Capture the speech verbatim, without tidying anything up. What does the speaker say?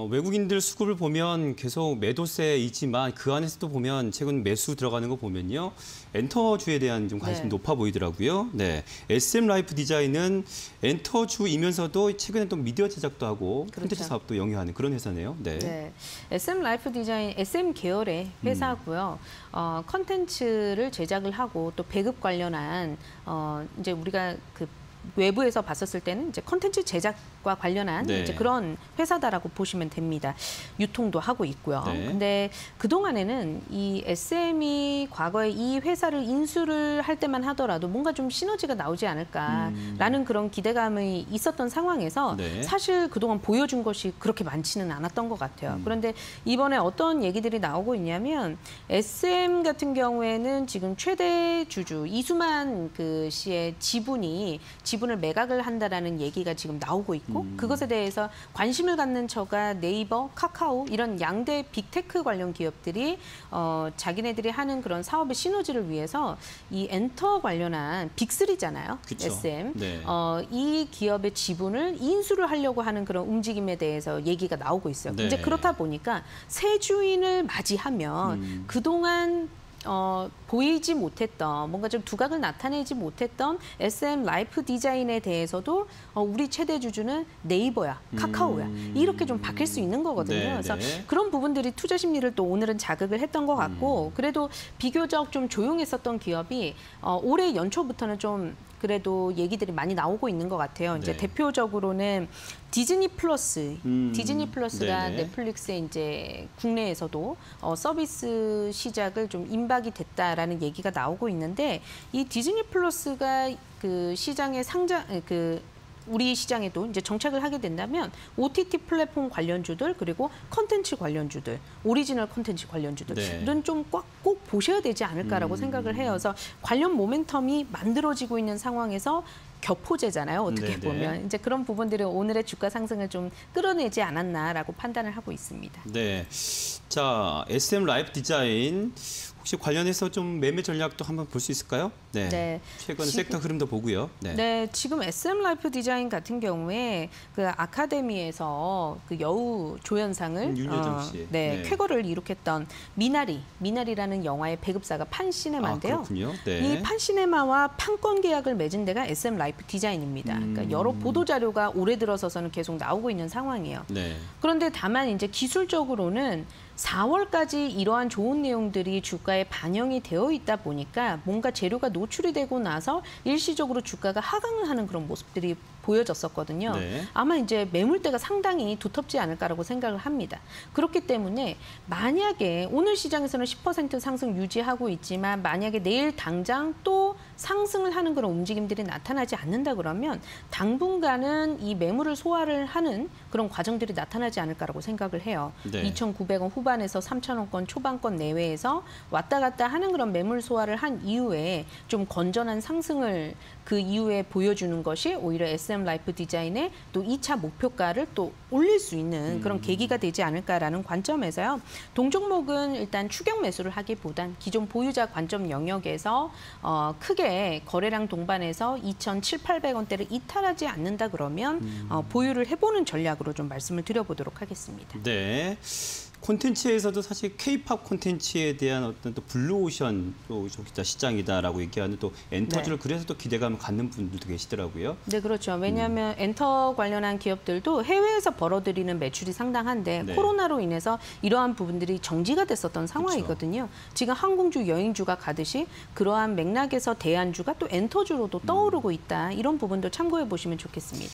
어, 외국인들 수급을 보면 계속 매도세이지만 그 안에서도 보면 최근 매수 들어가는 거 보면요. 엔터주에 대한 좀 관심이 네. 높아 보이더라고요. 네. 에스엠 라이프 디자인은 엔터주이면서도 최근에 또 미디어 제작도 하고 콘텐츠 그렇죠. 사업도 영위하는 그런 회사네요. 네. 네. 에스엠 라이프 디자인 에스엠 계열의 회사고요. 음. 어, 콘텐츠를 제작을 하고 또 배급 관련한 어, 이제 우리가 그 외부에서 봤었을 때는 이제 콘텐츠 제작과 관련한 네. 이제 그런 회사다라고 보시면 됩니다. 유통도 하고 있고요. 네. 근데 그동안에는 이 에스엠이 과거에 이 회사를 인수를 할 때만 하더라도 뭔가 좀 시너지가 나오지 않을까라는 음. 그런 기대감이 있었던 상황에서 네. 사실 그동안 보여준 것이 그렇게 많지는 않았던 것 같아요. 음. 그런데 이번에 어떤 얘기들이 나오고 있냐면 에스엠 같은 경우에는 지금 최대 주주 이수만 그 씨의 지분이 지분을 매각을 한다라는 얘기가 지금 나오고 있고 음. 그것에 대해서 관심을 갖는 처가 네이버, 카카오 이런 양대 빅테크 관련 기업들이 어, 자기네들이 하는 그런 사업의 시너지를 위해서 이 엔터 관련한 빅쓰리잖아요. 그쵸. 에스엠. 네. 어, 이 기업의 지분을 인수를 하려고 하는 그런 움직임에 대해서 얘기가 나오고 있어요. 네. 이제 그렇다 보니까 새 주인을 맞이하면 음. 그동안 어, 보이지 못했던 뭔가 좀 두각을 나타내지 못했던 에스엠 라이프 디자인에 대해서도 어, 우리 최대 주주는 네이버야, 카카오야 음... 이렇게 좀 바뀔 수 있는 거거든요. 네, 그래서 네. 그런 부분들이 투자 심리를 또 오늘은 자극을 했던 것 같고 음... 그래도 비교적 좀 조용했었던 기업이 어, 올해 연초부터는 좀 그래도 얘기들이 많이 나오고 있는 것 같아요. 이제 네. 대표적으로는 디즈니 플러스, 음, 디즈니 플러스가 네네. 넷플릭스에 이제 국내에서도 어, 서비스 시작을 좀 임박이 됐다라는 얘기가 나오고 있는데 이 디즈니 플러스가 그 시장에 상장 그 우리 시장에도 이제 정착을 하게 된다면 오티티 플랫폼 관련주들 그리고 컨텐츠 관련주들, 오리지널 컨텐츠 관련주들 네. 이런 좀 꼭 꼭 보셔야 되지 않을까라고 음. 생각을 해요. 그래서 관련 모멘텀이 만들어지고 있는 상황에서 격포제잖아요. 어떻게 네네. 보면 이제 그런 부분들이 오늘의 주가 상승을 좀 끌어내지 않았나라고 판단을 하고 있습니다. 네, 자 에스엠 라이프 디자인 혹시 관련해서 좀 매매 전략도 한번 볼 수 있을까요? 네, 네. 최근 지금, 섹터 흐름도 보고요. 네. 네, 지금 에스엠 라이프 디자인 같은 경우에 그 아카데미에서 그 여우 조연상을 음, 윤여정 씨, 어, 네, 네, 쾌거를 이룩했던 미나리, 미나리라는 영화의 배급사가 판시네마인데요. 아, 그렇군요. 네. 이 판시네마와 판권 계약을 맺은 데가 에스엠 라이프 디자인입니다. 그러니까 여러 보도 자료가 올해 들어서서는 계속 나오고 있는 상황이에요. 네. 그런데 다만 이제 기술적으로는 사월까지 이러한 좋은 내용들이 주가에 반영이 되어 있다 보니까 뭔가 재료가 노출이 되고 나서 일시적으로 주가가 하강을 하는 그런 모습들이 보여졌었거든요. 네. 아마 이제 매물대가 상당히 두텁지 않을까라고 생각을 합니다. 그렇기 때문에 만약에 오늘 시장에서는 십 퍼센트 상승 유지하고 있지만 만약에 내일 당장 또 상승을 하는 그런 움직임들이 나타나지 않는다 그러면 당분간은 이 매물을 소화를 하는 그런 과정들이 나타나지 않을까라고 생각을 해요. 네. 이천구백 원 후반에서 삼천 원권 초반권 내외에서 왔다 갔다 하는 그런 매물 소화를 한 이후에 좀 건전한 상승을 그 이후에 보여주는 것이 오히려 에스엠 라이프 디자인의 또 이 차 목표가를 또 올릴 수 있는 그런 음. 계기가 되지 않을까라는 관점에서요. 동종목은 일단 추격 매수를 하기보단 기존 보유자 관점 영역에서 어, 크게 거래량 동반해서 이천칠백 팔백 원대를 이탈하지 않는다 그러면 음. 어, 보유를 해보는 전략으로 좀 말씀을 드려보도록 하겠습니다. 네. 콘텐츠에서도 사실 케이팝 콘텐츠에 대한 어떤 또 블루오션 또 시장이다라고 얘기하는 또 엔터주를 네. 그래서 또 기대감을 갖는 분들도 계시더라고요. 네, 그렇죠. 왜냐하면 음. 엔터 관련한 기업들도 해외에서 벌어들이는 매출이 상당한데 네. 코로나로 인해서 이러한 부분들이 정지가 됐었던 상황이거든요. 그렇죠. 지금 항공주, 여행주가 가듯이 그러한 맥락에서 대안주가 또 엔터주로도 떠오르고 있다. 이런 부분도 참고해 보시면 좋겠습니다.